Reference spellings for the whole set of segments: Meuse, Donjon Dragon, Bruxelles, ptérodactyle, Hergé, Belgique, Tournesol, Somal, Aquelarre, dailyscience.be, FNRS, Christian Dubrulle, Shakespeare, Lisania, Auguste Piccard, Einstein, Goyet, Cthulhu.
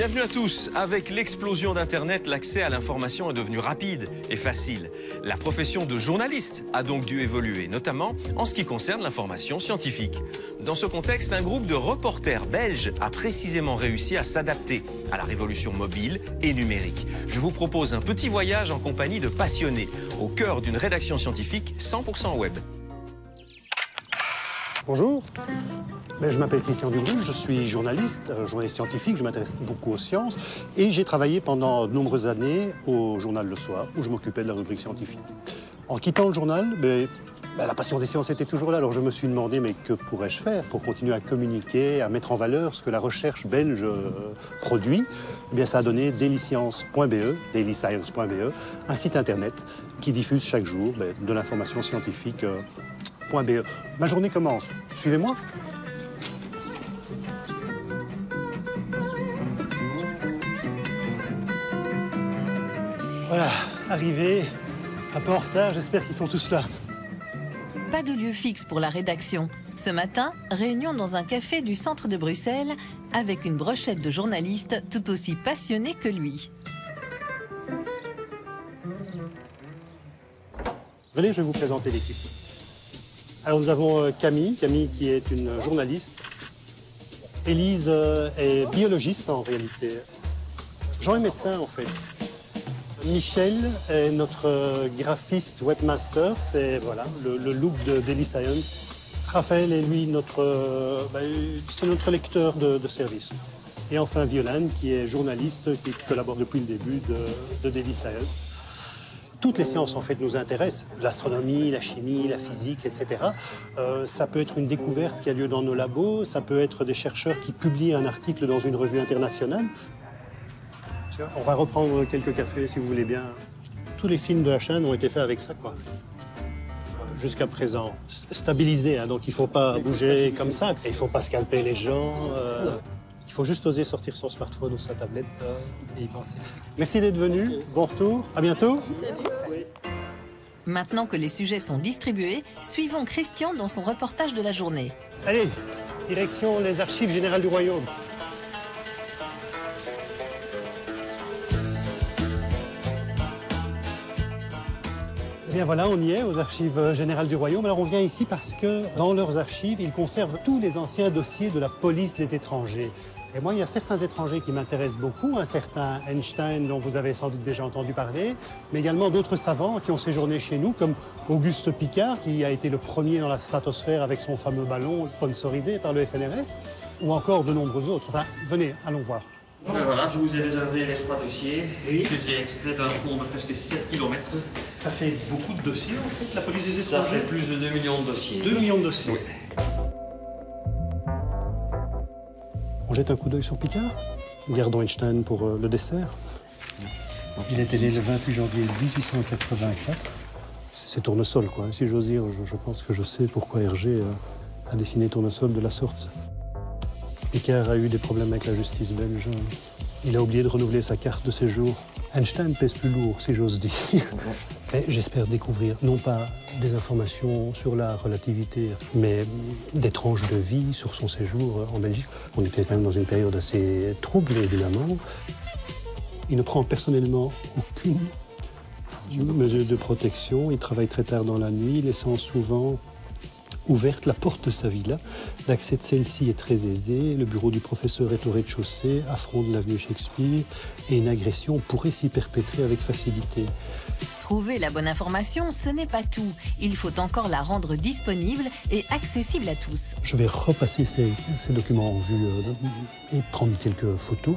Bienvenue à tous. Avec l'explosion d'Internet, l'accès à l'information est devenu rapide et facile. La profession de journaliste a donc dû évoluer, notamment en ce qui concerne l'information scientifique. Dans ce contexte, un groupe de reporters belges a précisément réussi à s'adapter à la révolution mobile et numérique. Je vous propose un petit voyage en compagnie de passionnés, au cœur d'une rédaction scientifique 100% web. Bonjour. Je m'appelle Christian Dubrulle, je suis journaliste scientifique, je m'intéresse beaucoup aux sciences et j'ai travaillé pendant de nombreuses années au journal Le Soir où je m'occupais de la rubrique scientifique. En quittant le journal, la passion des sciences était toujours là, alors je me suis demandé mais que pourrais-je faire pour continuer à communiquer, à mettre en valeur ce que la recherche belge produit. Eh bien, ça a donné dailyscience.be, un site internet qui diffuse chaque jour de l'information scientifique. Ma journée commence, suivez-moi. Voilà, arrivé, un peu en retard, j'espère qu'ils sont tous là. Pas de lieu fixe pour la rédaction. Ce matin, réunion dans un café du centre de Bruxelles avec une brochette de journalistes tout aussi passionnés que lui. Venez, je vais vous présenter l'équipe. Alors nous avons Camille qui est une journaliste. Élise est biologiste en réalité. Jean est médecin en fait. Michel est notre graphiste webmaster, c'est voilà, le look de Daily Science. Raphaël est lui notre lecteur de service. Et enfin Violaine qui est journaliste, qui collabore depuis le début de Daily Science. Toutes les sciences en fait nous intéressent, l'astronomie, la chimie, la physique, etc. Ça peut être une découverte qui a lieu dans nos labos, ça peut être des chercheurs qui publient un article dans une revue internationale. On va reprendre quelques cafés, si vous voulez bien. Tous les films de la chaîne ont été faits avec ça, quoi. Enfin, jusqu'à présent, stabilisé, hein, donc il ne faut pas bouger comme ça. Il ne faut pas scalper les gens. Il faut juste oser sortir son smartphone ou sa tablette et y penser. Merci d'être venu, bon retour, à bientôt. Maintenant que les sujets sont distribués, suivons Christian dans son reportage de la journée. Allez, direction les archives générales du Royaume. Eh bien voilà, on y est, aux archives générales du Royaume. Alors on vient ici parce que dans leurs archives, ils conservent tous les anciens dossiers de la police des étrangers. Et moi, il y a certains étrangers qui m'intéressent beaucoup, un certain Einstein dont vous avez sans doute déjà entendu parler, mais également d'autres savants qui ont séjourné chez nous, comme Auguste Piccard, qui a été le premier dans la stratosphère avec son fameux ballon sponsorisé par le FNRS, ou encore de nombreux autres. Enfin, venez, allons voir. Donc voilà, je vous ai réservé les trois dossiers que j'ai extraits d'un fond de presque 7 km. Ça fait beaucoup de dossiers en fait, la police des étrangers. Ça fait plus de 2 millions de dossiers. 2 millions de dossiers. Oui. On jette un coup d'œil sur Piccard. Gardons Einstein pour le dessert. Donc, il est né le 28 janvier 1884. C'est Tournesol, quoi. Si j'ose dire, je pense que je sais pourquoi Hergé a dessiné Tournesol de la sorte. Piccard a eu des problèmes avec la justice belge. Il a oublié de renouveler sa carte de séjour. Einstein pèse plus lourd, si j'ose dire. J'espère découvrir, non pas des informations sur la relativité, mais des tranches de vie sur son séjour en Belgique. On était quand même dans une période assez trouble, évidemment. Il ne prend personnellement aucune mesure de protection. Il travaille très tard dans la nuit, laissant souvent ouverte la porte de sa villa. L'accès de celle-ci est très aisé. Le bureau du professeur est au rez-de-chaussée, affront de l'avenue Shakespeare, et une agression pourrait s'y perpétrer avec facilité. Trouver la bonne information, ce n'est pas tout. Il faut encore la rendre disponible et accessible à tous. Je vais repasser ces documents en vue et prendre quelques photos.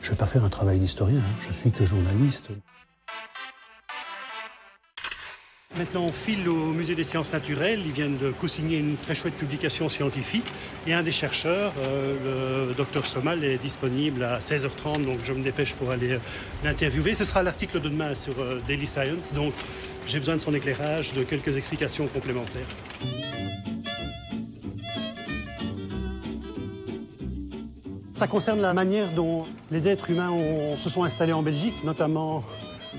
Je ne vais pas faire un travail d'historien, hein. Je suis que journaliste. Maintenant, on file au Musée des sciences naturelles. Ils viennent de co-signer une très chouette publication scientifique. Et un des chercheurs, le docteur Somal, est disponible à 16h30. Donc, je me dépêche pour aller l'interviewer. Ce sera l'article de demain sur Daily Science. Donc, j'ai besoin de son éclairage, de quelques explications complémentaires. Ça concerne la manière dont les êtres humains se sont installés en Belgique, notamment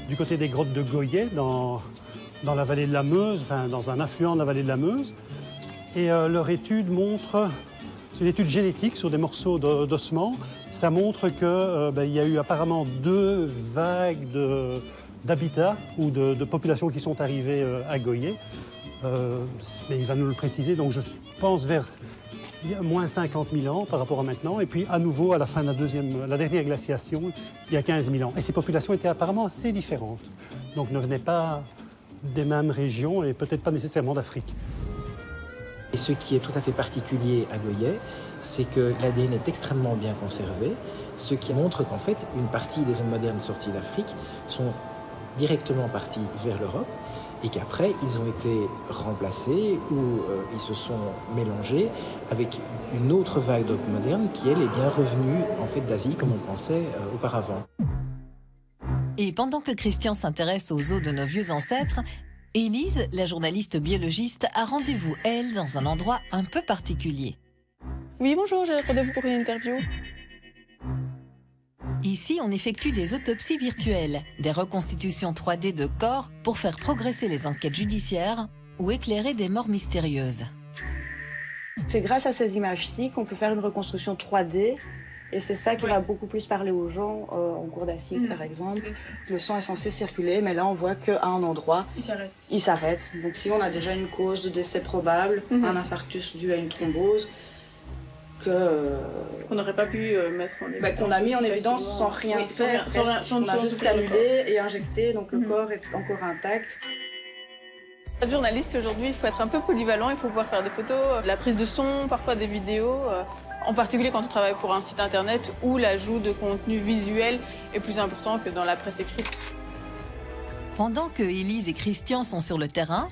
du côté des grottes de Goyet, dans la vallée de la Meuse, enfin dans un affluent de la vallée de la Meuse. Et leur étude montre C'est une étude génétique sur des morceaux d'ossements. Ça montre qu'il y a eu apparemment deux vagues d'habitats ou de populations qui sont arrivées à Goyet. Mais il va nous le préciser, donc je pense vers moins 50 000 ans par rapport à maintenant, et puis à nouveau à la fin de la dernière glaciation, il y a 15 000 ans. Et ces populations étaient apparemment assez différentes, donc ne venaient pas des mêmes régions et peut-être pas nécessairement d'Afrique. Et ce qui est tout à fait particulier à Goyet, c'est que l'ADN est extrêmement bien conservé, ce qui montre qu'en fait, une partie des hommes modernes sortis d'Afrique sont directement partis vers l'Europe, et qu'après, ils ont été remplacés ou ils se sont mélangés avec une autre vague d'hommes modernes qui, elle, est bien revenue en fait, d'Asie, comme on pensait auparavant. Et pendant que Christian s'intéresse aux os de nos vieux ancêtres, Élise, la journaliste biologiste, a rendez-vous, elle, dans un endroit un peu particulier. Oui, bonjour, j'ai rendez-vous pour une interview. Ici, on effectue des autopsies virtuelles, des reconstitutions 3D de corps pour faire progresser les enquêtes judiciaires ou éclairer des morts mystérieuses. C'est grâce à ces images-ci qu'on peut faire une reconstruction 3D. Et c'est ça qui va beaucoup plus parler aux gens en cours d'assises, par exemple. Le sang est censé circuler, mais là, on voit qu'à un endroit, il s'arrête. Donc si on a déjà une cause de décès probable, un infarctus dû à une thrombose, qu'on n'aurait pas pu mettre en évidence. Bah, qu'on a mis en évidence sans rien faire. On a juste annulé et injecté, donc le corps est encore intact. Être journaliste aujourd'hui, il faut être un peu polyvalent, il faut pouvoir faire des photos, de la prise de son, parfois des vidéos. En particulier quand on travaille pour un site internet où l'ajout de contenu visuel est plus important que dans la presse écrite. Pendant que Élise et Christian sont sur le terrain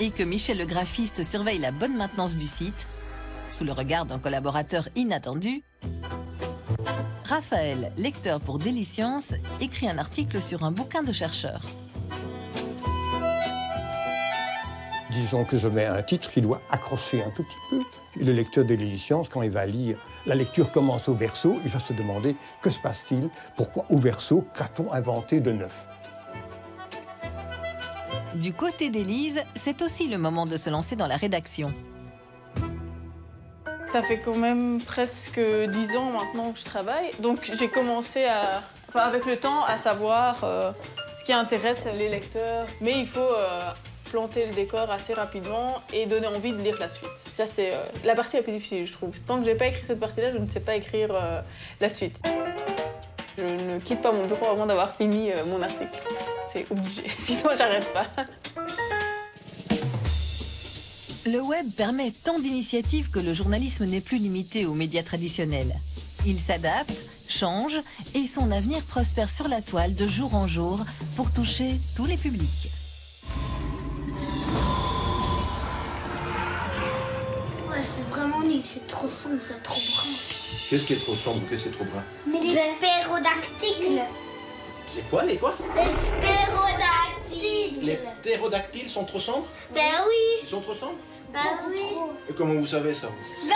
et que Michel le graphiste surveille la bonne maintenance du site, sous le regard d'un collaborateur inattendu, Raphaël, lecteur pour Daily Science, écrit un article sur un bouquin de chercheurs. Disons que je mets un titre qui doit accrocher un tout petit peu. Et le lecteur de Daily Science, quand il va lire, la lecture commence au verso, il va se demander que se passe-t-il, pourquoi au verso, qu'a-t-on inventé de neuf? Du côté d'Élise, c'est aussi le moment de se lancer dans la rédaction. Ça fait quand même presque 10 ans maintenant que je travaille, donc j'ai commencé à, avec le temps à savoir ce qui intéresse les lecteurs, mais il faut planter le décor assez rapidement et donner envie de lire la suite. Ça, c'est la partie la plus difficile, je trouve. Tant que j'ai pas écrit cette partie-là, je ne sais pas écrire la suite. Je ne quitte pas mon bureau avant d'avoir fini mon article. C'est obligé, sinon j'arrête pas. Le web permet tant d'initiatives que le journalisme n'est plus limité aux médias traditionnels. Il s'adapte, change et son avenir prospère sur la toile de jour en jour pour toucher tous les publics. C'est vraiment nul, c'est trop sombre, c'est trop brun. Qu'est-ce qui est trop sombre, qu'est-ce qui est trop brun? Mais les ptérodactyles. Les quoi, les quoi? Les ptérodactyles. Les ptérodactyles sont trop sombres? Ben oui. Ils sont trop sombres? Ben oui. Et comment vous savez ça? Ben